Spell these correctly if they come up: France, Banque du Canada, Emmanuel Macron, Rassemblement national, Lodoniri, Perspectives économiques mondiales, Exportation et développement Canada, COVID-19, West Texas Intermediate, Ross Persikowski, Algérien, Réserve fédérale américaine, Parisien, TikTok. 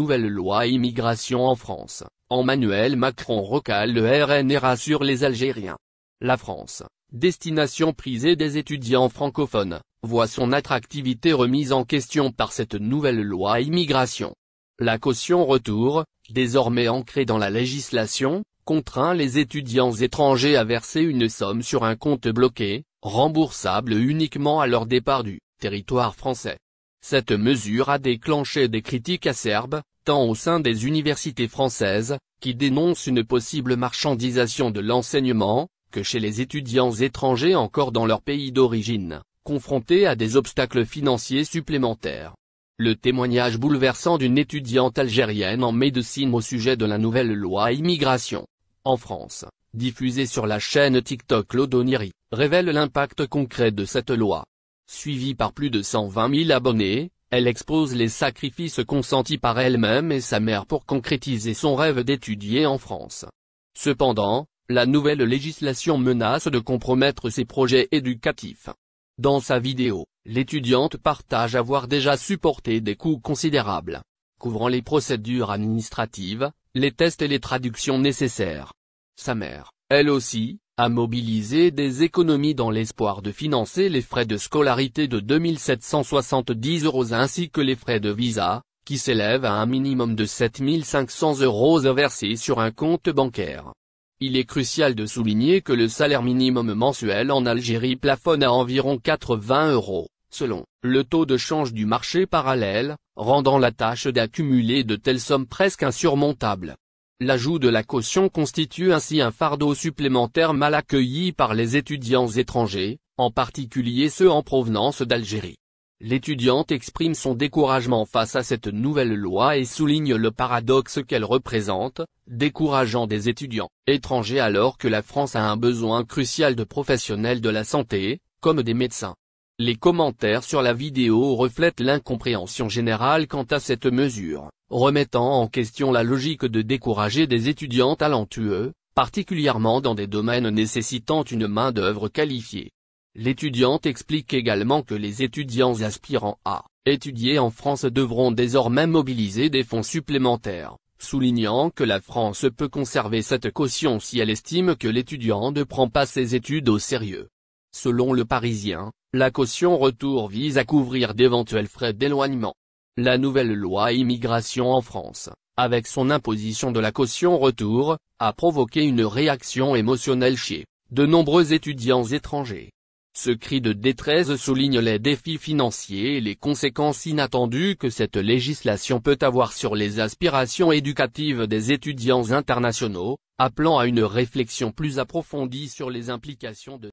nouvelle loi immigration en France, Emmanuel Macron recale le RN et rassure les Algériens. La France, destination prisée des étudiants francophones, voit son attractivité remise en question par cette nouvelle loi immigration. La caution retour, désormais ancrée dans la législation, contraint les étudiants étrangers à verser une somme sur un compte bloqué, remboursable uniquement à leur départ du territoire français. Cette mesure a déclenché des critiques acerbes, tant au sein des universités françaises, qui dénoncent une possible marchandisation de l'enseignement, que chez les étudiants étrangers encore dans leur pays d'origine, confrontés à des obstacles financiers supplémentaires. Le témoignage bouleversant d'une étudiante algérienne en médecine au sujet de la nouvelle loi immigration en France, diffusé sur la chaîne TikTok Lodoniri, révèle l'impact concret de cette loi. Suivie par plus de 120 000 abonnés, elle expose les sacrifices consentis par elle-même et sa mère pour concrétiser son rêve d'étudier en France. Cependant, la nouvelle législation menace de compromettre ses projets éducatifs. Dans sa vidéo, l'étudiante partage avoir déjà supporté des coûts considérables, couvrant les procédures administratives, les tests et les traductions nécessaires. Sa mère, elle aussi, a mobilisé des économies dans l'espoir de financer les frais de scolarité de 2 770 € ainsi que les frais de visa, qui s'élèvent à un minimum de 7 500 € versés sur un compte bancaire. Il est crucial de souligner que le salaire minimum mensuel en Algérie plafonne à environ 80 €, selon le taux de change du marché parallèle, rendant la tâche d'accumuler de telles sommes presque insurmontable. L'ajout de la caution constitue ainsi un fardeau supplémentaire mal accueilli par les étudiants étrangers, en particulier ceux en provenance d'Algérie. L'étudiante exprime son découragement face à cette nouvelle loi et souligne le paradoxe qu'elle représente, décourageant des étudiants étrangers alors que la France a un besoin crucial de professionnels de la santé, comme des médecins. Les commentaires sur la vidéo reflètent l'incompréhension générale quant à cette mesure, remettant en question la logique de décourager des étudiants talentueux, particulièrement dans des domaines nécessitant une main-d'œuvre qualifiée. L'étudiante explique également que les étudiants aspirant à étudier en France devront désormais mobiliser des fonds supplémentaires, soulignant que la France peut conserver cette caution si elle estime que l'étudiant ne prend pas ses études au sérieux. Selon le Parisien, la caution retour vise à couvrir d'éventuels frais d'éloignement. La nouvelle loi immigration en France, avec son imposition de la caution retour, a provoqué une réaction émotionnelle chez de nombreux étudiants étrangers. Ce cri de détresse souligne les défis financiers et les conséquences inattendues que cette législation peut avoir sur les aspirations éducatives des étudiants internationaux, appelant à une réflexion plus approfondie sur les implications de